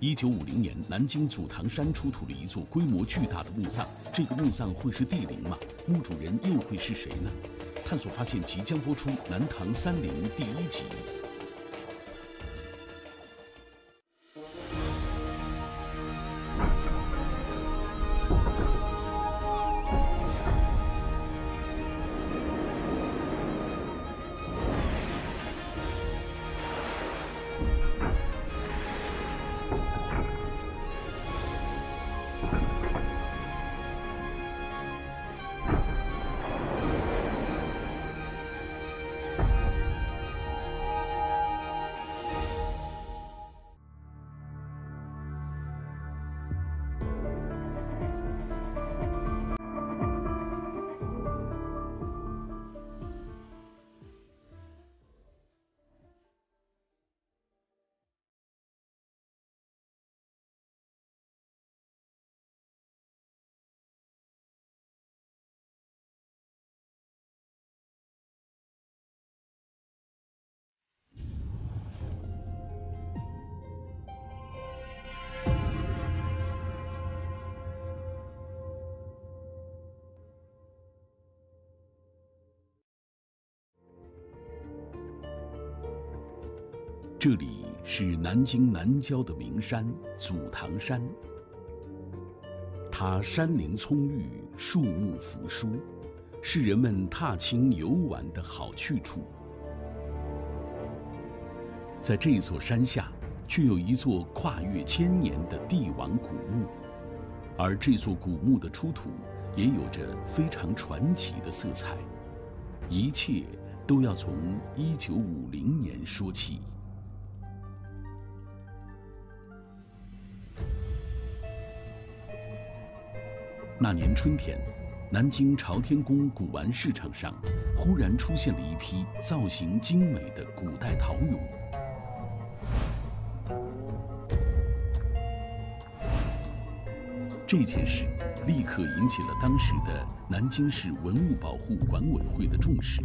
1950年，南京祖堂山出土了一座规模巨大的墓葬，这个墓葬会是地陵吗？墓主人又会是谁呢？探索发现即将播出《南唐三陵》第一集。 这里是南京南郊的名山祖堂山，它山林葱郁，树木扶疏，是人们踏青游玩的好去处。在这座山下，却有一座跨越千年的帝王古墓，而这座古墓的出土也有着非常传奇的色彩。一切都要从1950年说起。 那年春天，南京朝天宫古玩市场上，忽然出现了一批造型精美的古代陶俑。这件事立刻引起了当时的南京市文物保护管委会的重视。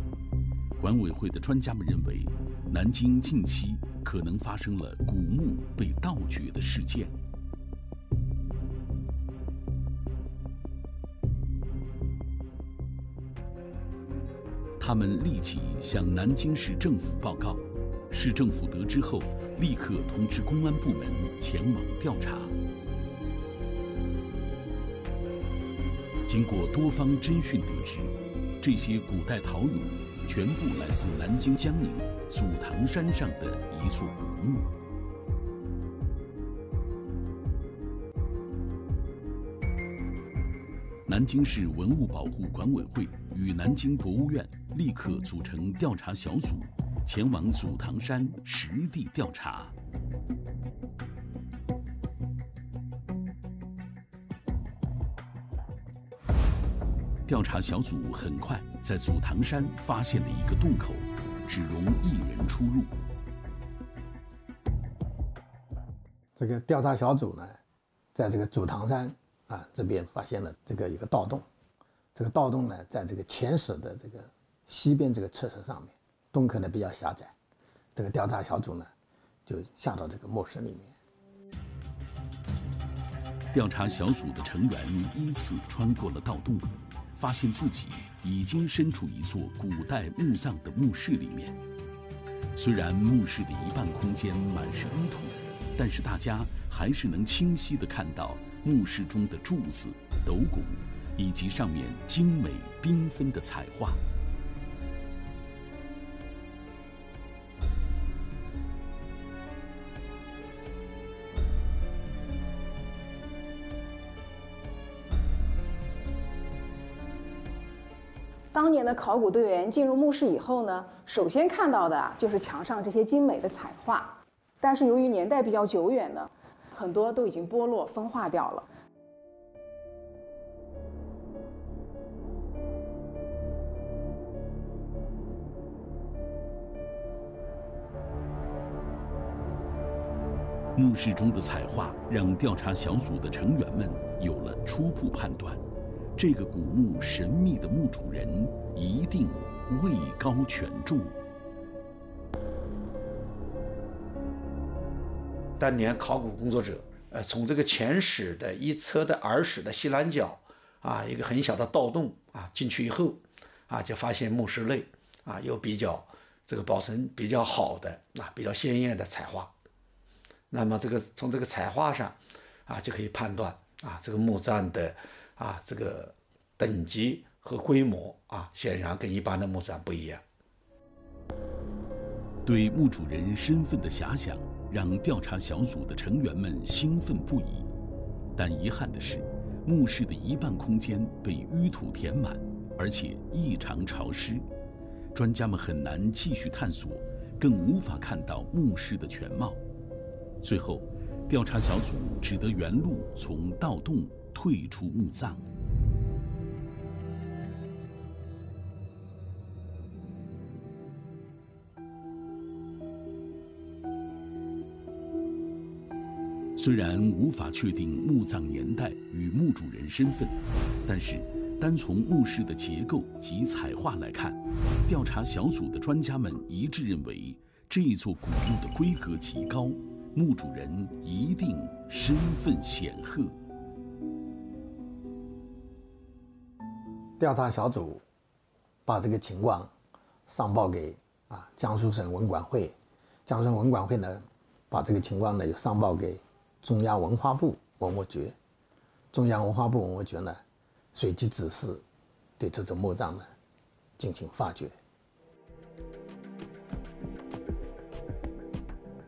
管委会的专家们认为，南京近期可能发生了古墓被盗掘的事件。 他们立即向南京市政府报告，市政府得知后，立刻通知公安部门前往调查。经过多方侦讯得知，这些古代陶俑全部来自南京江宁祖堂山上的一座古墓。 南京市文物保护管委会与南京博物院立刻组成调查小组，前往祖堂山实地调查。调查小组很快在祖堂山发现了一个洞口，只容一人出入。这个调查小组呢，在这个祖堂山。 啊，这边发现了这个一个盗洞，这个盗洞呢，在这个前室的这个西边这个侧室上面，洞口呢比较狭窄，这个调查小组呢就下到这个墓室里面。调查小组的成员依次穿过了盗洞，发现自己已经身处一座古代墓葬的墓室里面。虽然墓室的一半空间满是泥土，但是大家还是能清晰地看到。 墓室中的柱子、斗拱，以及上面精美缤纷的彩画。当年的考古队员进入墓室以后呢，首先看到的就是墙上这些精美的彩画，但是由于年代比较久远呢。 很多都已经剥落风化掉了。墓室中的彩画让调查小组的成员们有了初步判断，这个古墓神秘的墓主人一定位高权重。当年考古工作者，从这个前史的一侧的耳室的西南角啊，一个很小的盗洞啊，进去以后啊，就发现墓室内啊有比较这个保存比较好的啊比较鲜艳的彩画。那么这个从这个彩画上啊，就可以判断啊这个墓葬的啊这个等级和规模啊，显然跟一般的墓葬不一样。对墓主人身份的遐想，让调查小组的成员们兴奋不已，但遗憾的是，墓室的一半空间被淤土填满，而且异常潮湿，专家们很难继续探索，更无法看到墓室的全貌。最后，调查小组只得原路从盗洞退出墓葬。虽然无法确定墓葬年代与墓主人身份，但是单从墓室的结构及彩画来看，调查小组的专家们一致认为，这座古墓的规格极高，墓主人一定身份显赫。调查小组把这个情况上报给江苏省文管会，江苏省文管会呢把这个情况呢上报给中央文化部文物局，中央文化部文物局呢，随即指示对这座墓葬呢进行发掘。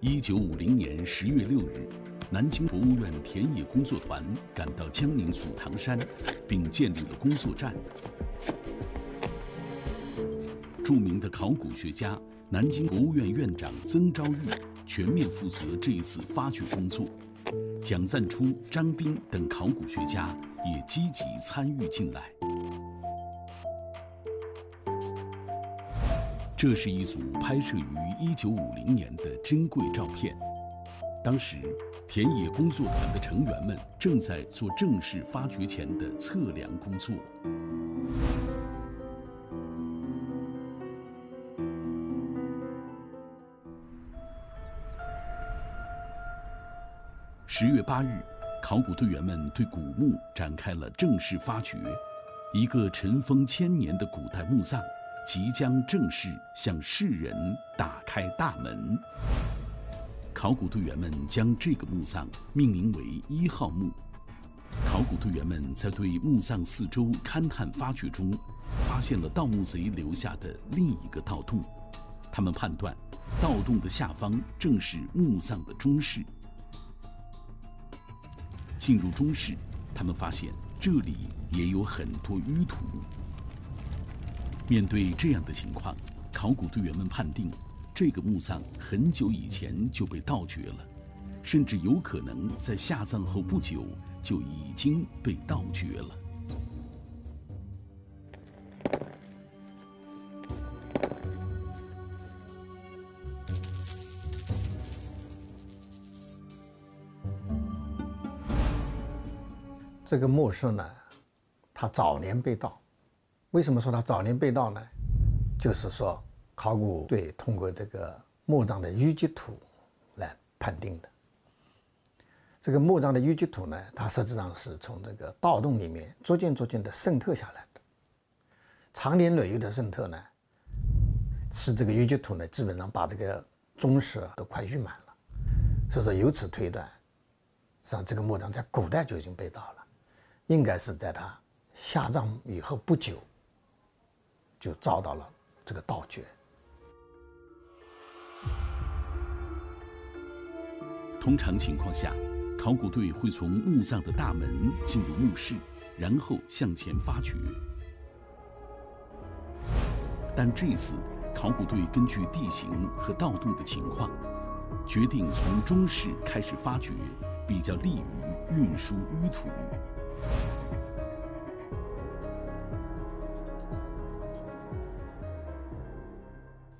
1950年10月6日，南京博物院田野工作团赶到江宁祖堂山，并建立了工作站。著名的考古学家、南京博物院院长曾昭玉全面负责这一次发掘工作。蒋赞初、张斌等考古学家也积极参与进来。这是一组拍摄于1950年的珍贵照片。当时，田野工作团的成员们正在做正式发掘前的测量工作。10月8日，考古队员们对古墓展开了正式发掘，一个尘封千年的古代墓葬即将正式向世人打开大门。考古队员们将这个墓葬命名为1号墓。考古队员们在对墓葬四周勘探发掘中，发现了盗墓贼留下的另一个盗洞，他们判断盗洞的下方正是墓葬的中室。进入中室，他们发现这里也有很多淤土。面对这样的情况，考古队员们判定，这个墓葬很久以前就被盗掘了，甚至有可能在下葬后不久就已经被盗掘了。这个墓室呢，它早年被盗。为什么说它早年被盗呢？就是说，考古队通过这个墓葬的淤积土来判定的。这个墓葬的淤积土呢，它实际上是从这个盗洞里面逐渐的渗透下来的。长年累月的渗透呢，使这个淤积土呢，基本上把这个中室都快淤满了。所以说，由此推断，实际上这个墓葬在古代就已经被盗了。应该是在他下葬以后不久，就遭到了这个盗掘。通常情况下，考古队会从墓葬的大门进入墓室，然后向前发掘。但这次，考古队根据地形和盗洞的情况，决定从中室开始发掘，比较利于运输淤土。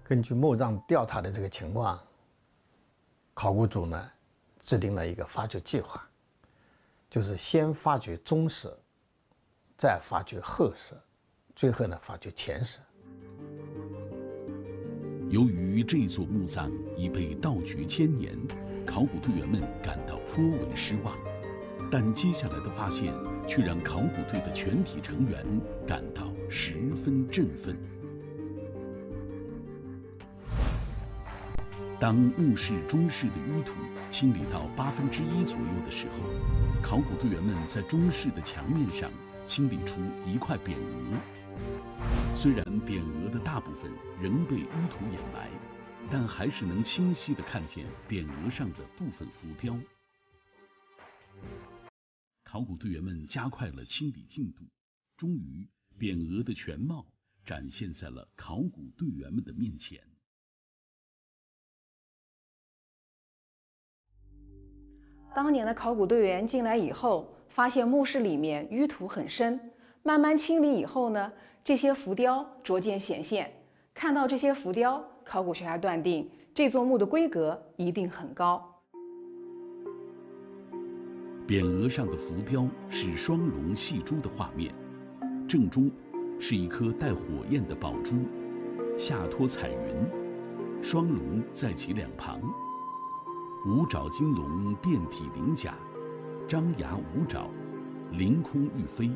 根据墓葬调查的这个情况，考古组呢制定了一个发掘计划，就是先发掘中室，再发掘后世，最后呢发掘前世。由于这座墓葬已被盗掘1000年，考古队员们感到颇为失望，但接下来的发现却让考古队的全体成员感到十分振奋。当墓室中室的淤土清理到1/8左右的时候，考古队员们在中室的墙面上清理出一块匾额。虽然匾额的大部分仍被淤土掩埋，但还是能清晰地看见匾额上的部分浮雕。考古队员们加快了清理进度，终于，匾额的全貌展现在了考古队员们的面前。当年的考古队员进来以后，发现墓室里面淤土很深，慢慢清理以后呢，这些浮雕逐渐显现。看到这些浮雕，考古学家断定这座墓的规格一定很高。匾额上的浮雕是双龙戏珠的画面，正中是一颗带火焰的宝珠，下托彩云，双龙在其两旁。五爪金龙遍体鳞甲，张牙舞爪，凌空欲飞，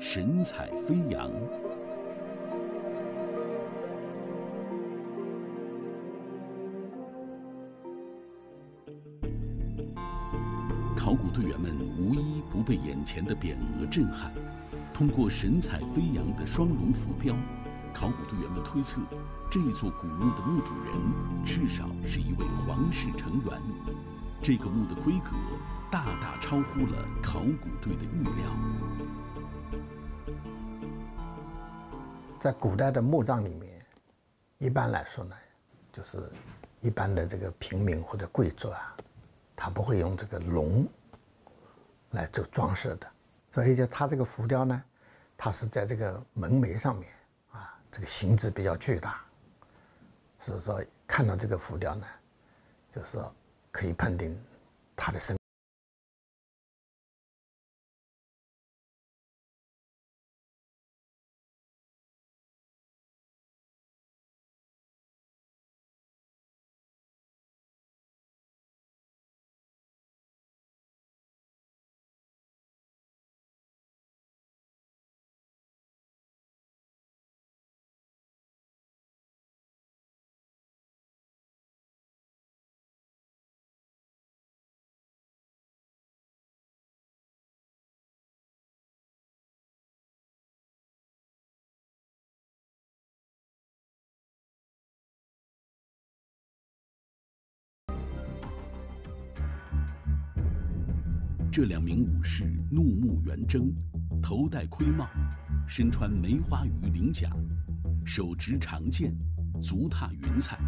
神采飞扬。考古队员们无一不被眼前的匾额震撼。通过神采飞扬的双龙浮雕，考古队员们推测，这座古墓的墓主人至少是一位皇室成员。这个墓的规格大大超乎了考古队的预料。在古代的墓葬里面，一般来说呢，就是一般的这个平民或者贵族啊，他不会用这个龙来做装饰的，所以就他这个浮雕呢，它是在这个门楣上面。这个形制比较巨大，所以说看到这个浮雕呢，就是说可以判定它的身。这2名武士怒目圆睁，头戴盔帽，身穿梅花鱼鳞甲，手执长剑，足踏云彩，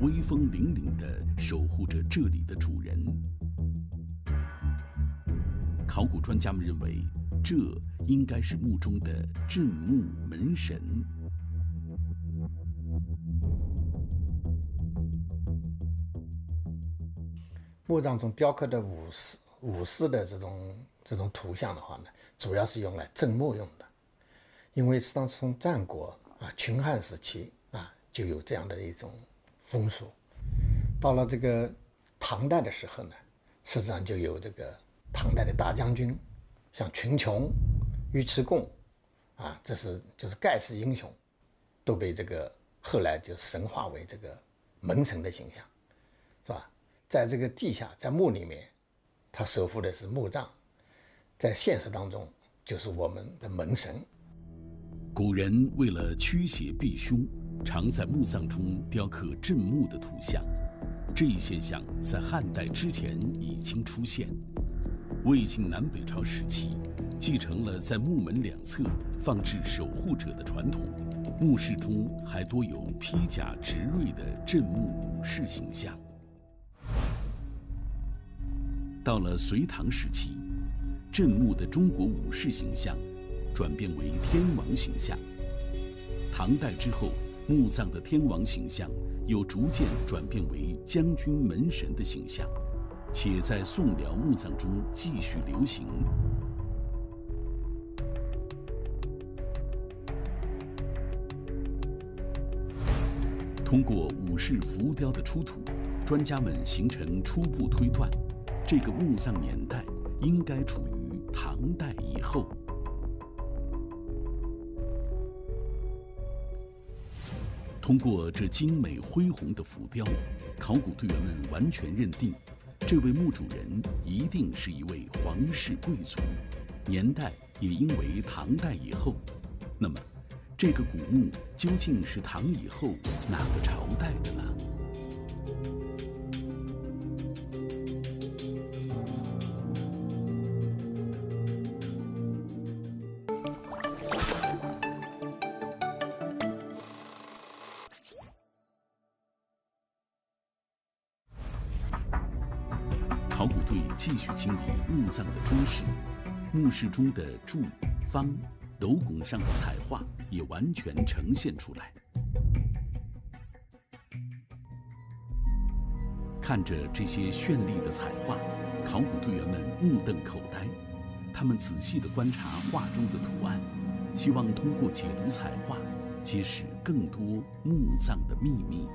威风凛凛地守护着这里的主人。考古专家们认为，这应该是墓中的镇墓门神。墓葬中雕刻的武士的这种图像的话呢，主要是用来镇墓用的，因为实际上从战国啊、秦汉时期啊就有这样的一种风俗，到了这个唐代的时候呢，实际上就有这个唐代的大将军，像群雄、尉迟恭啊，这是就是盖世英雄，都被这个后来就神化为这个门神的形象，是吧？在这个地下，在墓里面。他守护的是墓葬，在现实当中就是我们的门神。古人为了驱邪避凶，常在墓葬中雕刻镇墓的图像。这一现象在汉代之前已经出现。魏晋南北朝时期，继承了在墓门两侧放置守护者的传统，墓室中还多有披甲执锐的镇墓武士形象。到了隋唐时期，镇墓的中国武士形象转变为天王形象。唐代之后，墓葬的天王形象又逐渐转变为将军门神的形象，且在宋辽墓葬中继续流行。通过武士浮雕的出土，专家们形成初步推断，这个墓葬年代应该处于唐代以后。 通过这精美恢宏的浮雕，考古队员们完全认定，这位墓主人一定是一位皇室贵族，年代也应为唐代以后。那么，这个古墓究竟是唐以后哪个朝代的呢？ 考古队继续清理墓葬的诸室，墓室中的柱、方、斗拱上的彩画也完全呈现出来。看着这些绚丽的彩画，考古队员们目瞪口呆。他们仔细地观察画中的图案，希望通过解读彩画，揭示更多墓葬的秘密。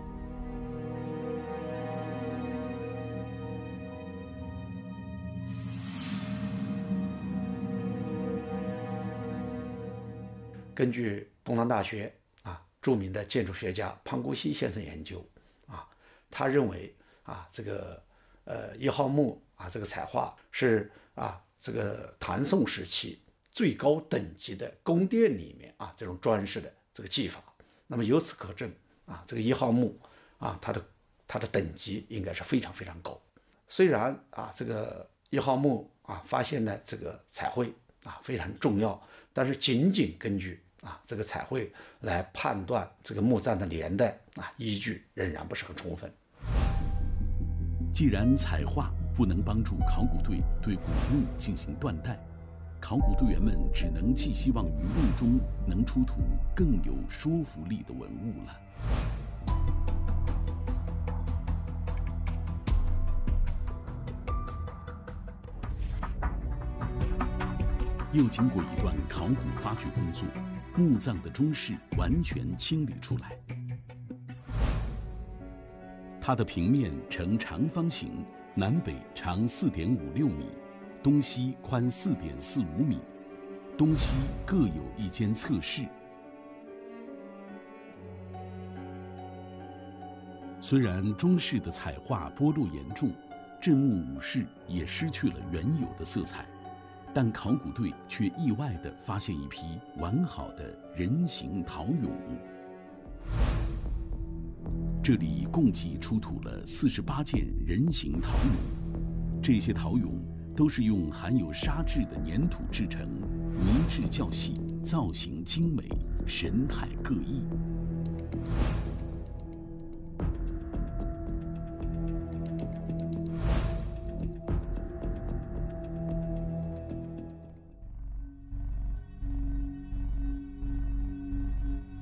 根据东南大学著名的建筑学家潘姑熙先生研究，他认为这个一号墓这个彩画是这个唐宋时期最高等级的宫殿里面这种装饰的这个技法。那么由此可证这个一号墓它的等级应该是非常非常高。虽然这个一号墓发现了这个彩绘非常重要，但是仅仅根据。 这个彩绘来判断这个墓葬的年代依据仍然不是很充分。既然彩画不能帮助考古队对古墓进行断代，考古队员们只能寄希望于墓中能出土更有说服力的文物了。又经过一段考古发掘工作。 墓葬的中室完全清理出来，它的平面呈长方形，南北长 4.56 米，东西宽 4.45 米，东西各有一间侧室。虽然中室的彩画剥落严重，镇墓武士也失去了原有的色彩。 但考古队却意外地发现一批完好的人形陶俑。这里共计出土了48件人形陶俑，这些陶俑都是用含有沙质的粘土制成，泥质较细，造型精美，神态各异。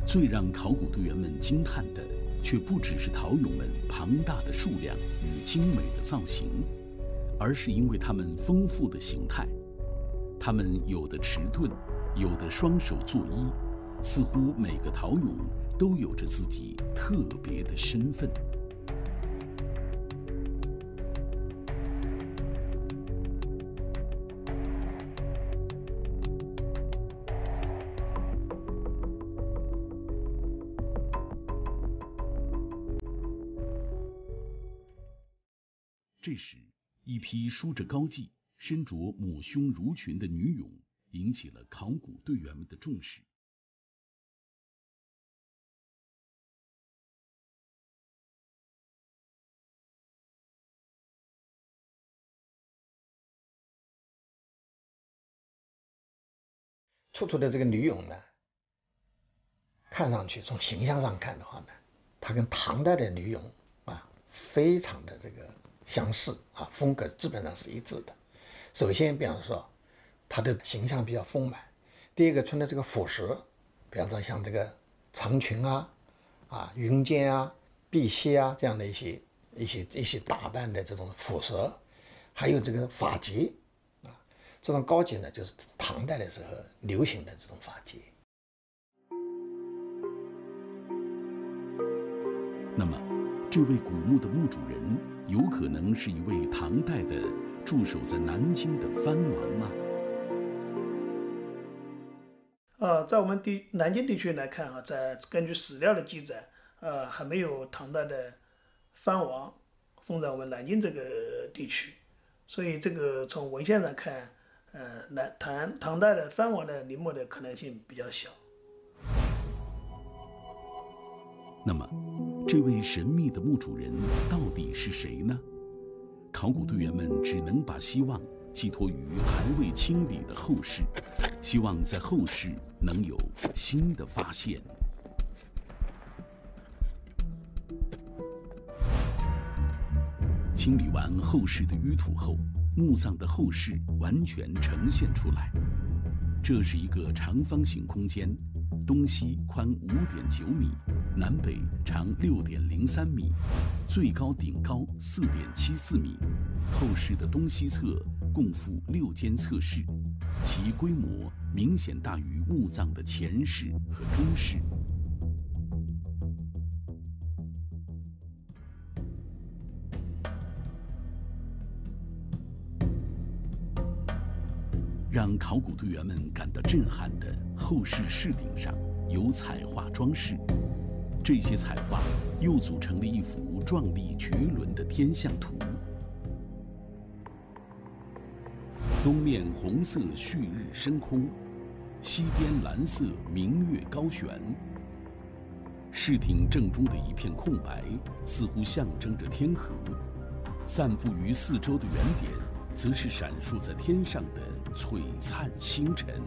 最让考古队员们惊叹的，却不只是陶俑们庞大的数量与精美的造型，而是因为它们丰富的形态。它们有的迟钝，有的双手作揖，似乎每个陶俑都有着自己特别的身份。 这时，一批梳着高髻、身着抹胸襦裙的女俑引起了考古队员们的重视。出土的这个女俑呢，看上去从形象上看的话呢，它跟唐代的女俑非常的这个。 相似风格基本上是一致的。首先，比方说，它的形象比较丰满；第二个，穿的这个服饰，比方说像这个长裙云肩碧玺这样的一些打扮的这种服饰，还有这个发髻这种高级呢，就是唐代的时候流行的这种发髻。那么，这位古墓的墓主人有可能是一位唐代的驻守在南京的藩王吗？ 在我们南京地区来看啊，根据史料的记载，还没有唐代的藩王封在我们南京这个地区，所以这个从文献上看，唐代的藩王的陵墓的可能性比较小。那么，这位神秘的墓主人到底是谁呢？考古队员们只能把希望寄托于还未清理的后世。 希望在后世能有新的发现。清理完后世的淤土后，墓葬的后世完全呈现出来。这是一个长方形空间，东西宽5.9米，南北长6.03米，最高顶高4.74米。后世的东西侧共附6间侧室。 其规模明显大于墓葬的前室和中室。让考古队员们感到震撼的，后室室顶上有彩画装饰，这些彩画又组成了一幅壮丽绝伦的天象图。 东面红色旭日升空，西边蓝色明月高悬。室顶正中的一片空白，似乎象征着天河；散布于四周的圆点，则是闪烁在天上的璀璨星辰。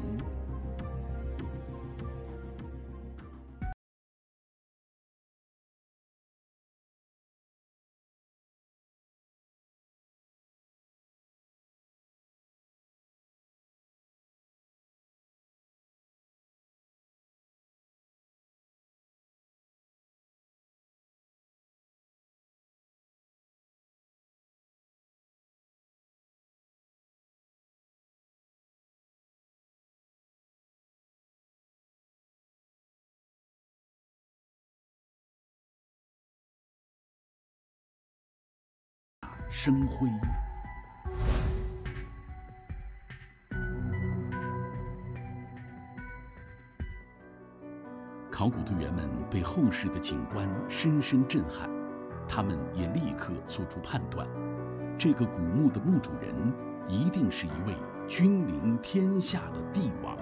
生辉。考古队员们被后世的景观深深震撼，他们也立刻做出判断：这个古墓的墓主人一定是一位君临天下的帝王。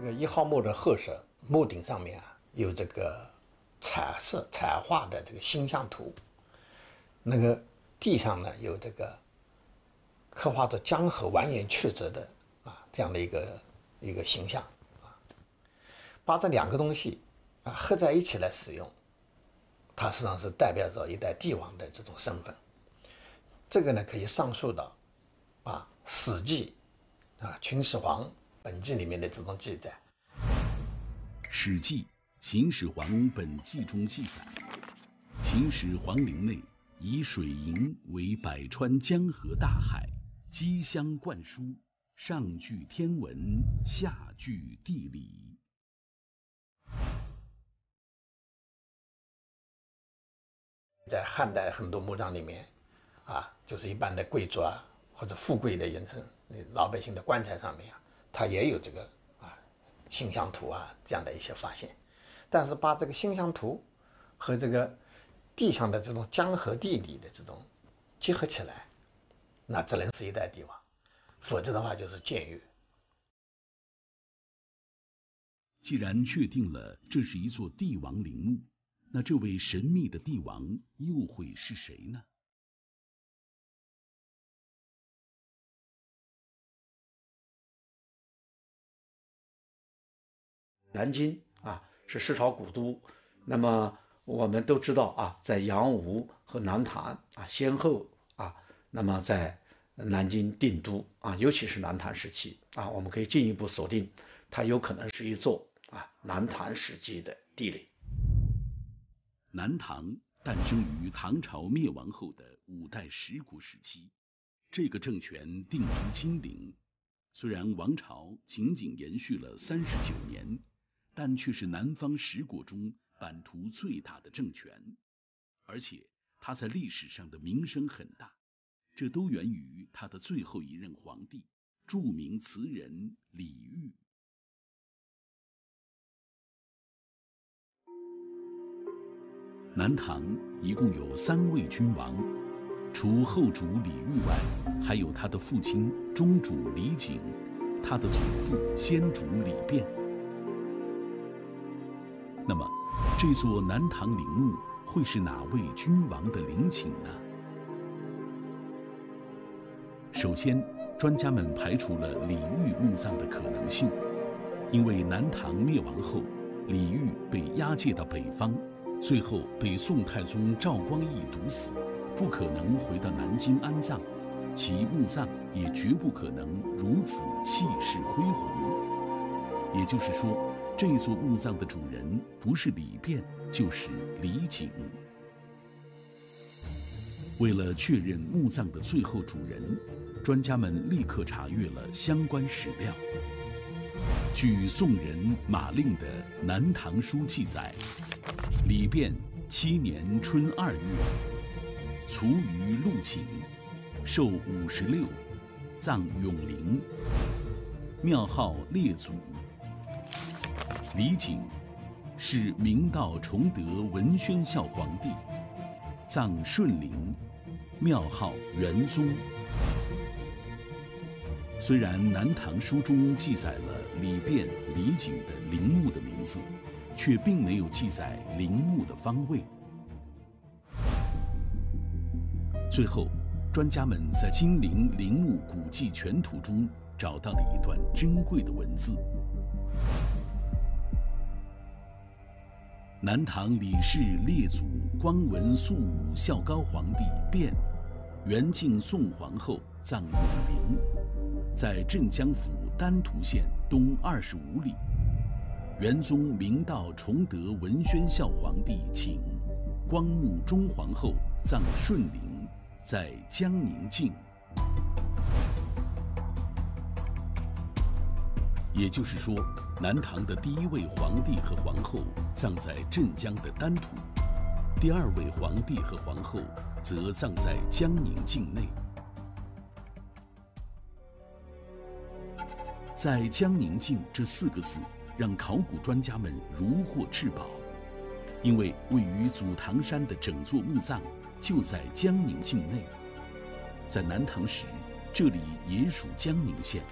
1号墓的后室墓顶上面啊，有这个彩画的这个星象图，那个地上呢有这个刻画着江河蜿蜒曲折的这样的一个形象把这两个东西合在一起来使用，它实际上是代表着一代帝王的这种身份。这个呢可以上溯到《史记》秦始皇。 本纪里面的这种记载，《史记·秦始皇本纪》中记载，秦始皇陵内以水银为百川江河大海，机相灌输，上具天文，下具地理。在汉代很多墓葬里面，就是一般的贵族或者富贵的人身、老百姓的棺材上面。 它也有这个星象图这样的一些发现，但是把这个星象图和这个地上的这种江河地理的这种结合起来，那只能是一代帝王，否则的话就是僭越。既然确定了这是一座帝王陵墓，那这位神秘的帝王又会是谁呢？ 南京是世朝古都，那么我们都知道在杨吴和南唐先后那么在南京定都尤其是南唐时期我们可以进一步锁定它有可能是一座南唐时期的帝陵。南唐诞生于唐朝灭亡后的5代十国时期，这个政权定于金陵，虽然王朝仅仅延续了39年，但却是南方10国中版图最大的政权，而且它在历史上的名声很大，这都源于它的最后一任皇帝，著名词人李煜。 南唐一共有3位君王，除后主李煜外，还有他的父亲中主李璟，他的祖父先主李昪。那么，这座南唐陵墓会是哪位君王的陵寝呢？首先，专家们排除了李煜墓葬的可能性，因为南唐灭亡后，李煜被押解到北方。 最后被宋太宗赵光义毒死，不可能回到南京安葬，其墓葬也绝不可能如此气势恢宏。也就是说，这座墓葬的主人不是李昪，就是李璟。为了确认墓葬的最后主人，专家们立刻查阅了相关史料。据宋人马令的《南唐书》记载。 李昪7年春2月，卒于陆寝，寿56，葬永陵，庙号列祖。李璟是明道崇德文宣孝皇帝，葬顺陵，庙号元宗。虽然《南唐书》中记载了李昪、李璟的陵墓的名字。 却并没有记载陵墓的方位。最后，专家们在金陵陵墓古迹全图中找到了一段珍贵的文字。南唐李氏列祖光文肃武孝高皇帝昪，元敬宋皇后葬永陵，在镇江府丹徒县东25里。 元宗明道崇德文宣孝皇帝景，光穆忠皇后葬顺陵，在江宁境。也就是说，南唐的第一位皇帝和皇后葬在镇江的丹徒，第二位皇帝和皇后则葬在江宁境内。在江宁境这4个字。 让考古专家们如获至宝，因为位于祖堂山的整座墓葬就在江宁境内，在南唐时，这里也属江宁县。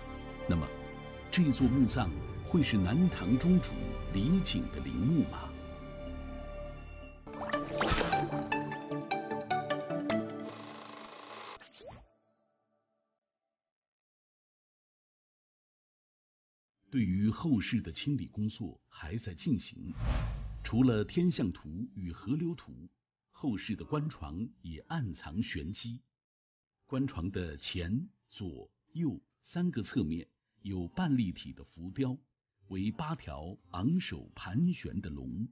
那么，这座墓葬会是南唐中主李璟的陵墓吗？对于后世的清理工作还在进行，除了天象图与河流图，后世的官床也暗藏玄机。官床的前、左、右3个侧面有半立体的浮雕，为8条昂首盘旋的龙。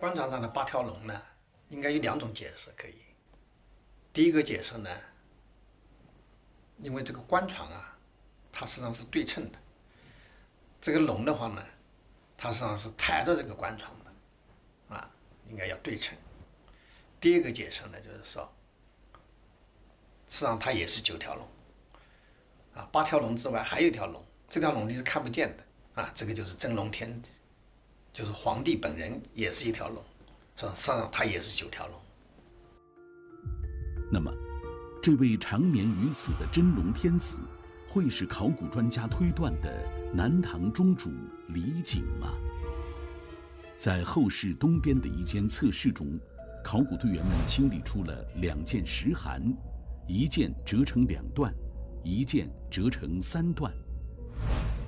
官床上的8条龙呢？ 应该有2种解释可以。第一个解释呢，因为这个官床啊，它实际上是对称的。这个龙的话呢，它实际上是抬着这个官床的，啊，应该要对称。第二个解释呢，就是说，实际上它也是9条龙，啊，8条龙之外还有1条龙，这条龙你是看不见的，啊，这个就是真龙天帝，就是皇帝本人也是1条龙。 上他也是9条龙。那么，这位长眠于此的真龙天子，会是考古专家推断的南唐中主李璟吗？在后室东边的一间侧室中，考古队员们清理出了2件石函，1件折成2段，1件折成3段。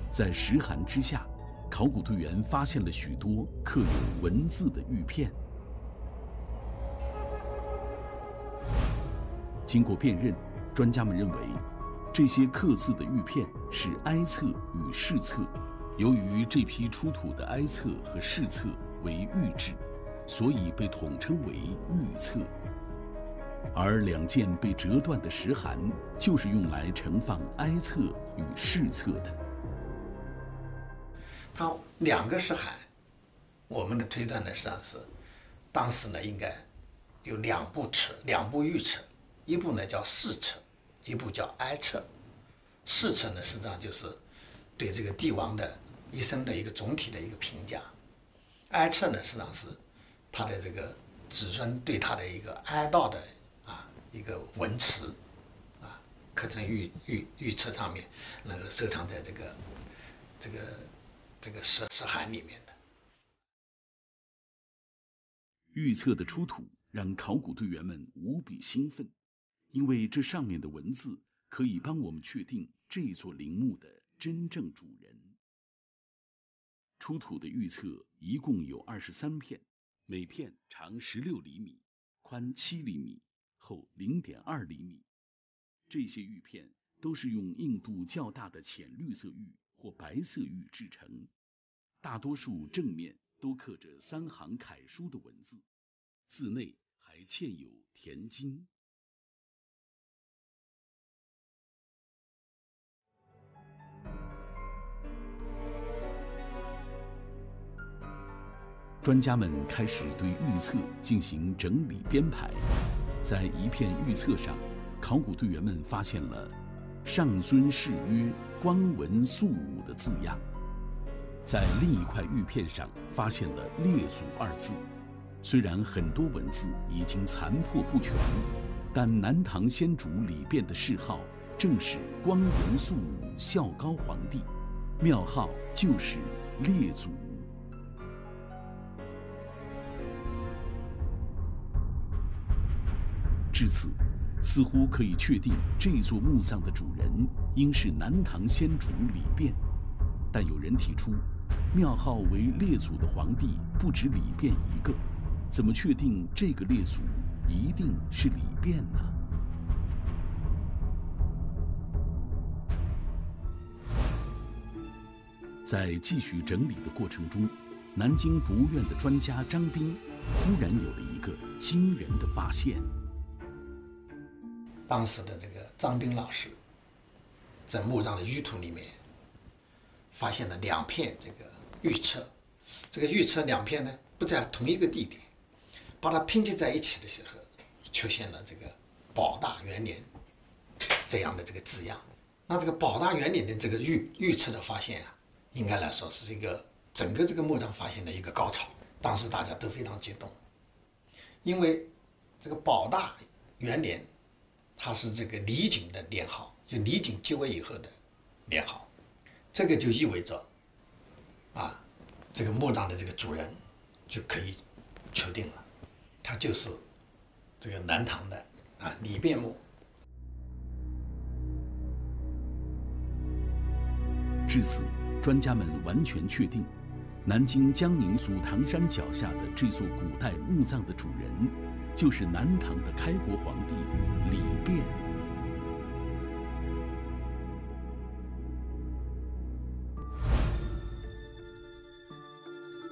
在石函之下，考古队员发现了许多刻有文字的玉片。 经过辨认，专家们认为，这些刻字的玉片是哀册与释册，由于这批出土的埃册和释册为玉制，所以被统称为玉册。而两件被折断的石函就是用来盛放埃册与释册的。它两个石函，我们的推断呢实际上是，当时呢应该有两部玉册，一部呢叫释册，一部叫埃册。释册呢实际上就是对这个帝王的一生的一个总体的一个评价，埃册呢实际上是他的这个子孙对他的一个哀悼的。 一个文词，啊，刻成玉册上面，能够收藏在这个石函里面的。玉册的出土让考古队员们无比兴奋，因为这上面的文字可以帮我们确定这座陵墓的真正主人。出土的玉册一共有23片，每片长16厘米，宽7厘米。 厚0.2厘米，这些玉片都是用硬度较大的浅绿色玉或白色玉制成，大多数正面都刻着3行楷书的文字，字内还嵌有填金。专家们开始对玉册进行整理编排。 在一片玉册上，考古队员们发现了“上尊谥曰光文肃武”的字样；在另一块玉片上发现了“列祖”2字。虽然很多文字已经残破不全，但南唐先主李昪的谥号正是光文肃武孝高皇帝，庙号就是列祖。 至此，似乎可以确定这座墓葬的主人应是南唐先主李昪。但有人提出，庙号为列祖的皇帝不止李昪一个，怎么确定这个列祖一定是李昪呢？在继续整理的过程中，南京博物院的专家张斌忽然有了一个惊人的发现。 当时的这个张斌老师，在墓葬的玉土里面，发现了2片这个玉册，这个玉册2片呢不在同一个地点，把它拼接在一起的时候，出现了这个“保大元年”这样的这个字样。那这个“保大元年”的这个玉册的发现啊，应该来说是一个整个这个墓葬发现的一个高潮。当时大家都非常激动，因为这个“保大元年”。 它是这个李璟的年号，就李璟继位以后的年号，这个就意味着，啊，这个墓葬的这个主人就可以确定了，他就是这个南唐的啊李昪墓。至此，专家们完全确定，南京江宁祖堂山脚下的这座古代墓葬的主人。 就是南唐的开国皇帝李昪。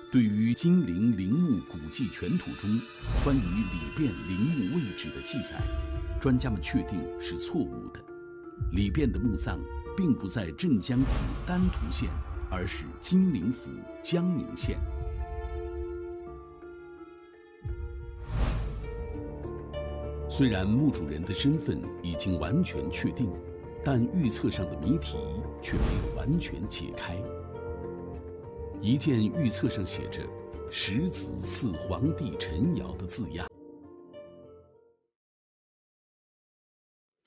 对于《金陵陵墓古迹全图》中关于李昪陵墓位置的记载，专家们确定是错误的。李昪的墓葬并不在镇江府丹徒县，而是金陵府江宁县。 虽然墓主人的身份已经完全确定，但玉册上的谜题却没有完全解开。一件玉册上写着“十子嗣皇帝陈尧”的字样，“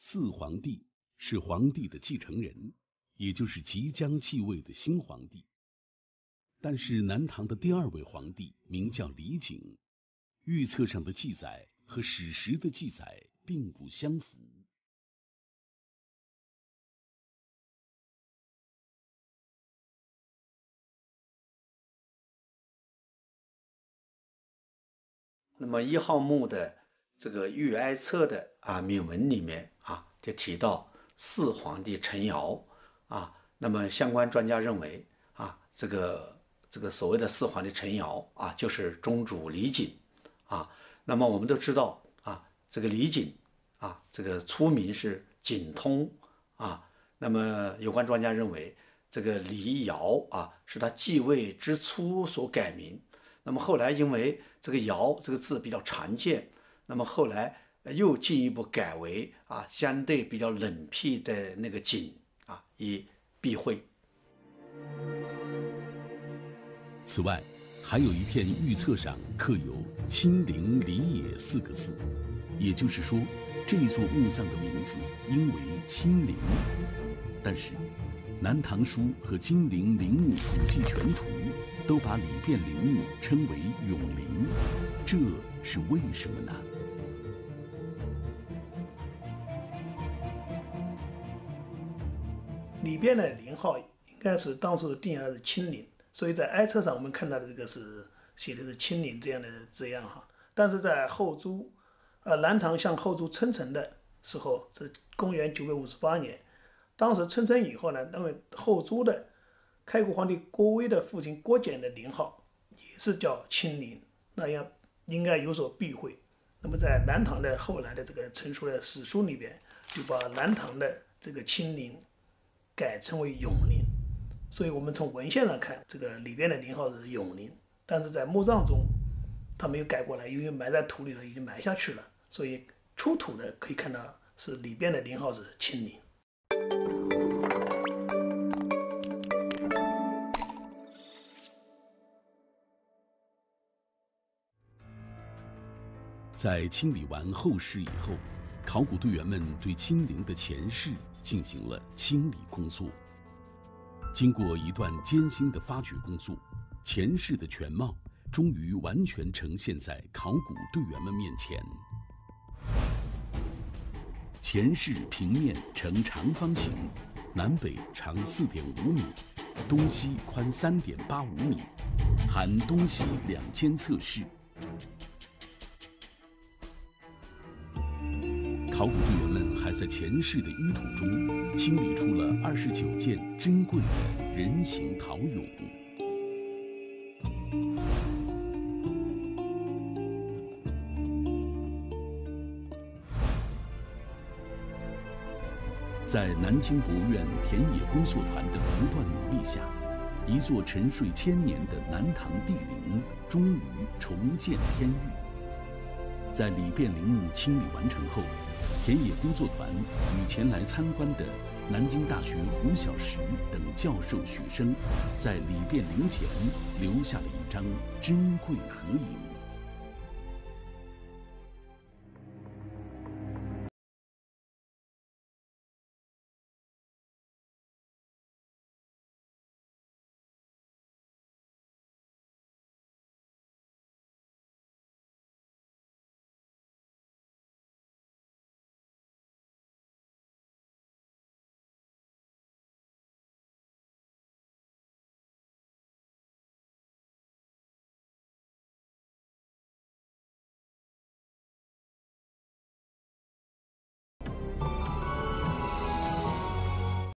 嗣皇帝”是皇帝的继承人，也就是即将继位的新皇帝。但是南唐的第2位皇帝名叫李璟，玉册上的记载。 和史实的记载并不相符。那么1号墓的这个玉埃册的铭文里面就提到“嗣皇帝陈尧”那么相关专家认为这个所谓的四环的陈尧啊，就是中主李璟啊。那么我们都知道啊，这个李璟啊，这个初名是璟通啊。那么有关专家认为，这个李尧啊，是他继位之初所改名。那么后来因为这个尧这个字比较常见，那么后来又进一步改为啊相对比较冷僻的那个璟啊，以避讳。此外，还有一片玉册上刻有“清陵李野”四个字，也就是说，这座墓葬的名字应为清陵。但是，《南唐书》和《金陵陵墓统计全图》都把里片陵墓称为永陵，这是为什么呢？里边的陵号应该是当初的定案是清陵，所以在哀册上我们看到的这个是写的是清陵这样的字样哈。但是在后周，南唐向后周称臣的时候是公元958年，当时称臣以后呢，那么后周的开国皇帝郭威的父亲郭简的陵号也是叫清陵，那样应该有所避讳。那么在南唐的后来的这个成书的史书里边，就把南唐的这个清陵改称为永陵，所以我们从文献上看，这个里边的陵号是永陵，但是在墓葬中，它没有改过来，因为埋在土里了，已经埋下去了，所以出土的可以看到是里边的陵号是清陵。在清理完后世以后，考古队员们对清陵的前世进行了清理工作。经过一段艰辛的发掘工作，前世的全貌终于完全呈现在考古队员们面前。前世平面呈长方形，南北长4.5米，东西宽3.85米，含东西2间侧室。考古队员们还在前世的淤土中清理出了29件珍贵的人形陶俑。在南京博物院田野工作团的不断努力下，一座沉睡千年的南唐帝陵终于重见天日。在里片陵墓清理完成后，田野工作团与前来参观的南京大学胡晓石等教授学生，在里片陵前留下了一张珍贵合影。